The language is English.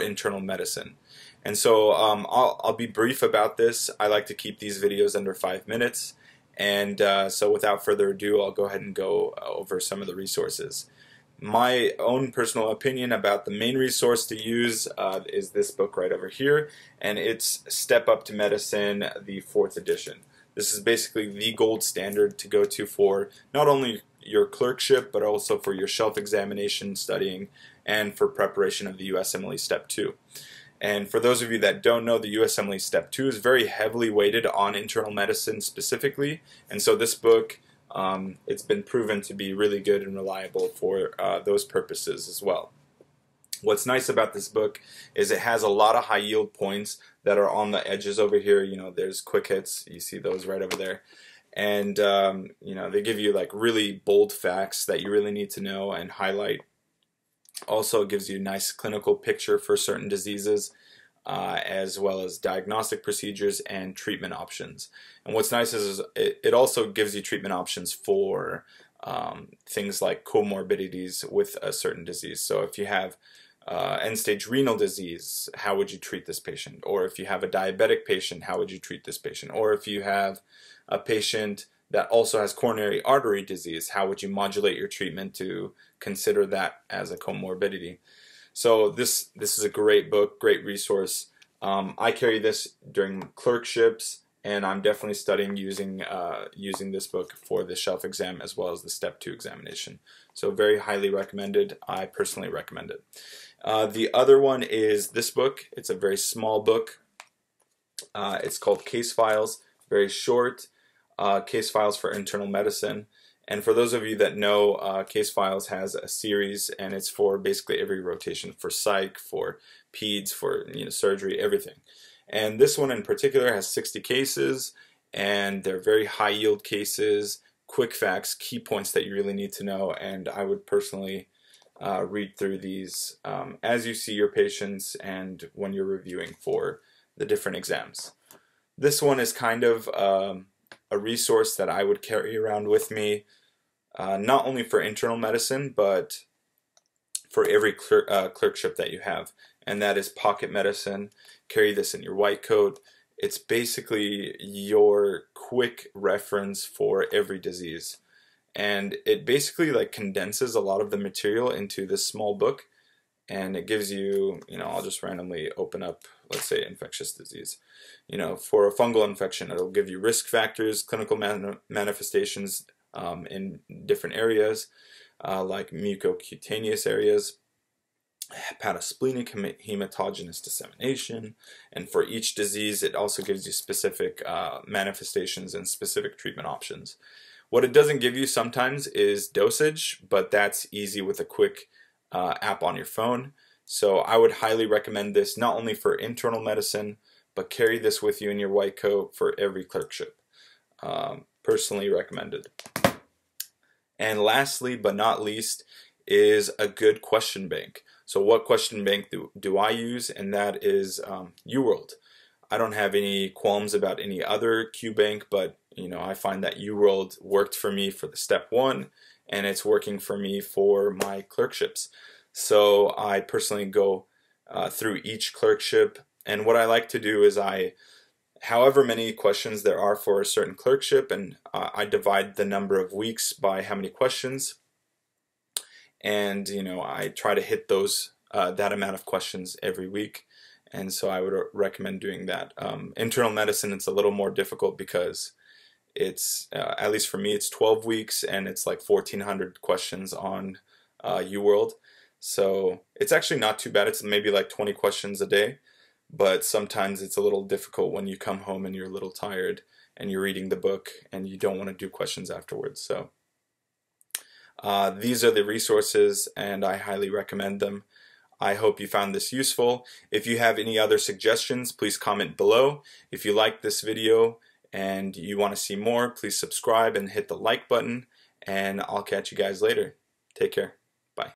internal medicine. And so I'll be brief about this. I like to keep these videos under 5 minutes. And so without further ado, I'll go ahead and go over some of the resources. My own personal opinion about the main resource to use is this book right over here, and it's Step Up to Medicine, the 4th edition. This is basically the gold standard to go to for not only your clerkship, but also for your shelf examination studying and for preparation of the USMLE Step 2. And for those of you that don't know, the USMLE Step 2 is very heavily weighted on internal medicine specifically, and so this book, it's been proven to be really good and reliable for those purposes as well. What's nice about this book is it has a lot of high yield points that are on the edges over here. You know, there's quick hits, you see those right over there. And, you know, they give you like really bold facts that you really need to know and highlight. Also gives you a nice clinical picture for certain diseases, as well as diagnostic procedures and treatment options. And what's nice is it also gives you treatment options for things like comorbidities with a certain disease. So if you have end-stage renal disease, how would you treat this patient? Or if you have a diabetic patient, how would you treat this patient? Or if you have a patient that also has coronary artery disease, how would you modulate your treatment to consider that as a comorbidity? So this is a great book, great resource. I carry this during clerkships, and I'm definitely studying using this book for the shelf exam as well as the Step 2 examination. So very highly recommended. I personally recommend it. The other one is this book. It's a very small book. It's called Case Files. Very short. Case Files for Internal Medicine. And for those of you that know, Case Files has a series, and it's for basically every rotation, for psych, for peds, for surgery, everything. And this one in particular has 60 cases, and they're very high yield cases, quick facts, key points that you really need to know. And I would personally read through these as you see your patients and when you're reviewing for the different exams. This one is kind of a resource that I would carry around with me, not only for internal medicine, but for every clerkship that you have, and that is Pocket Medicine. Carry this in your white coat. It's basically your quick reference for every disease, and it basically like condenses a lot of the material into this small book, and it gives you, I'll just randomly open up, let's say, infectious disease. For a fungal infection, it'll give you risk factors, clinical manifestations in different areas, like mucocutaneous areas, hepatosplenic hematogenous dissemination, and for each disease, it also gives you specific manifestations and specific treatment options. What it doesn't give you sometimes is dosage, but that's easy with a quick app on your phone. So I would highly recommend this, not only for internal medicine, but carry this with you in your white coat for every clerkship. Personally recommended. And lastly but not least is a good question bank. So what question bank do I use? And that is UWorld. I don't have any qualms about any other QBank, but I find that UWorld worked for me for the Step 1, and it's working for me for my clerkships. So I personally go through each clerkship, and what I like to do is however many questions there are for a certain clerkship, and I divide the number of weeks by how many questions, and I try to hit those that amount of questions every week, and so I would recommend doing that. Internal medicine, it's a little more difficult because it's at least for me, it's 12 weeks and it's like 1,400 questions on UWorld, so it's actually not too bad. It's maybe like 20 questions a day, but sometimes it's a little difficult when you come home and you're a little tired and you're reading the book and you don't want to do questions afterwards. So these are the resources, and I highly recommend them. I hope you found this useful. If you have any other suggestions, please comment below. If you like this video and you want to see more, please subscribe and hit the like button, and I'll catch you guys later. Take care.